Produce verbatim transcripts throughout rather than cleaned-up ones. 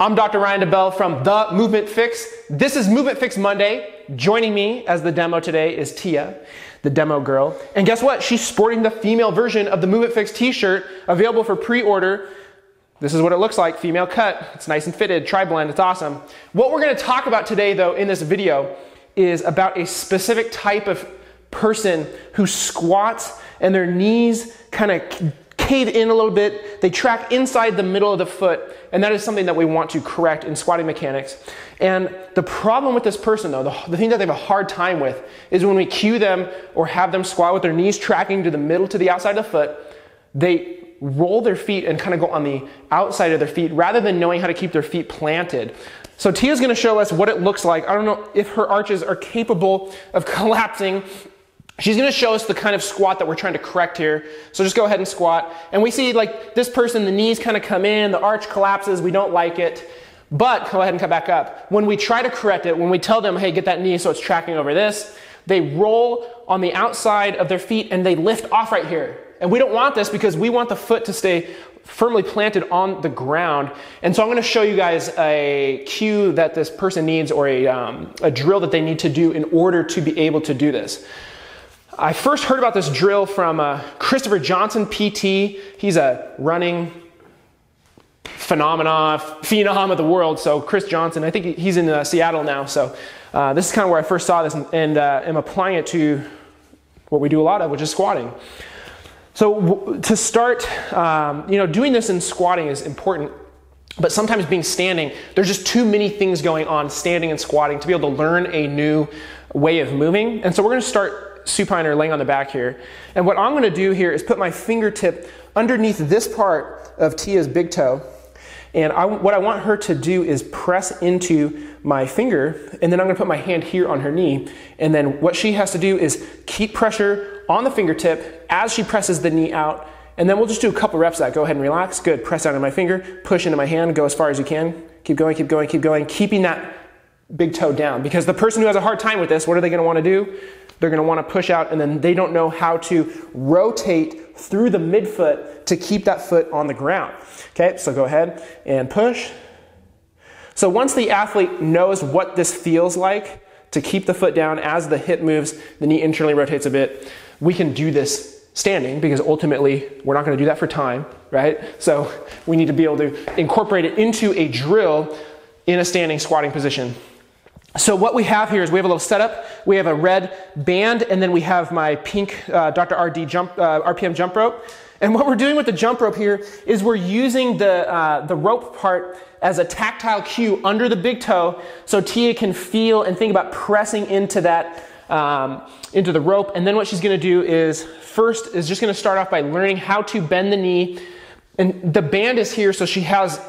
I'm Doctor Ryan DeBell from The Movement Fix. This is Movement Fix Monday. Joining me as the demo today is Tia, the demo girl. And guess what? She's sporting the female version of the Movement Fix t-shirt, available for pre-order. This is what it looks like, female cut. It's nice and fitted, tri-blend, it's awesome. What we're gonna talk about today though in this video is about a specific type of person who squats and their knees kind of cave in a little bit, they track inside the middle of the foot, and that is something that we want to correct in squatting mechanics. And the problem with this person though, the, the thing that they have a hard time with is when we cue them or have them squat with their knees tracking to the middle to the outside of the foot, they roll their feet and kind of go on the outside of their feet rather than knowing how to keep their feet planted. So Tia's gonna show us what it looks like. I don't know if her arches are capable of collapsing. She's gonna show us the kind of squat that we're trying to correct here. So just go ahead and squat. And we see like this person, the knees kind of come in, the arch collapses, we don't like it, but go ahead and come back up. When we try to correct it, when we tell them, hey, get that knee so it's tracking over this, they roll on the outside of their feet and they lift off right here. And we don't want this because we want the foot to stay firmly planted on the ground. And so I'm gonna show you guys a cue that this person needs, or a, um, a drill that they need to do in order to be able to do this. I first heard about this drill from uh, Christopher Johnson, P T. He's a running phenomena, phenom of the world. So Chris Johnson, I think he's in uh, Seattle now. So uh, this is kind of where I first saw this, and, and uh, am applying it to what we do a lot of, which is squatting. So w to start, um, you know, doing this in squatting is important. But sometimes being standing, there's just too many things going on standing and squatting to be able to learn a new way of moving. And so we're going to start supine or laying on the back here. And what I'm going to do here is put my fingertip underneath this part of Tia's big toe. And I, what I want her to do is press into my finger, and then I'm going to put my hand here on her knee. And then what she has to do is keep pressure on the fingertip as she presses the knee out. And then we'll just do a couple reps of that. Go ahead and relax. Good. Press down on my finger, push into my hand, go as far as you can. Keep going, keep going, keep going, keeping that big toe down. Because the person who has a hard time with this, what are they going to want to do? They're going to want to push out, and then they don't know how to rotate through the midfoot to keep that foot on the ground. Okay, so go ahead and push. So once the athlete knows what this feels like to keep the foot down as the hip moves, the knee internally rotates a bit, we can do this standing, because ultimately we're not going to do that for time, right? So we need to be able to incorporate it into a drill in a standing squatting position. So what we have here is we have a little setup. We have a red band, and then we have my pink uh, Doctor R D jump, uh, R P M jump rope. And what we're doing with the jump rope here is we're using the, uh, the rope part as a tactile cue under the big toe, so Tia can feel and think about pressing into that, um, into the rope. And then what she's gonna do is first is just gonna start off by learning how to bend the knee. And the band is here so she has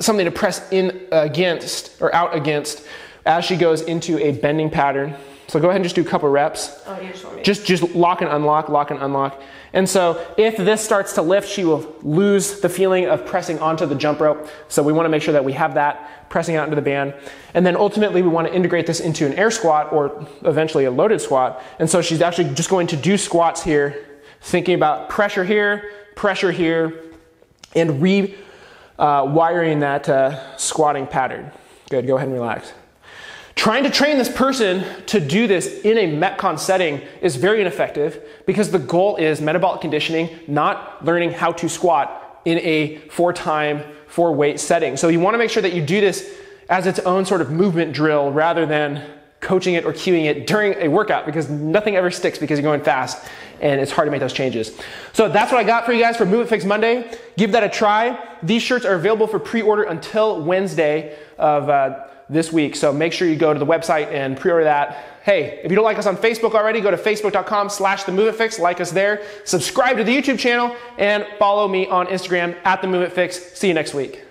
something to press in against or out against as she goes into a bending pattern. So go ahead and just do a couple reps. Oh, you just want me. Just, just lock and unlock, lock and unlock. And so if this starts to lift, she will lose the feeling of pressing onto the jump rope. So we wanna make sure that we have that pressing out into the band. And then ultimately we wanna integrate this into an air squat, or eventually a loaded squat. And so she's actually just going to do squats here, thinking about pressure here, pressure here, and rewiring uh, that uh, squatting pattern. Good, go ahead and relax. Trying to train this person to do this in a Metcon setting is very ineffective, because the goal is metabolic conditioning, not learning how to squat in a four time, four weight setting. So you want to make sure that you do this as its own sort of movement drill rather than coaching it or cueing it during a workout, because nothing ever sticks because you're going fast and it's hard to make those changes. So that's what I got for you guys for Movement Fix Monday. Give that a try. These shirts are available for pre-order until Wednesday of uh, this week. So make sure you go to the website and pre-order that. Hey, if you don't like us on Facebook already, go to facebook.com slash The Movement Fix, like us there, subscribe to the YouTube channel, and follow me on Instagram at The Movement Fix. See you next week.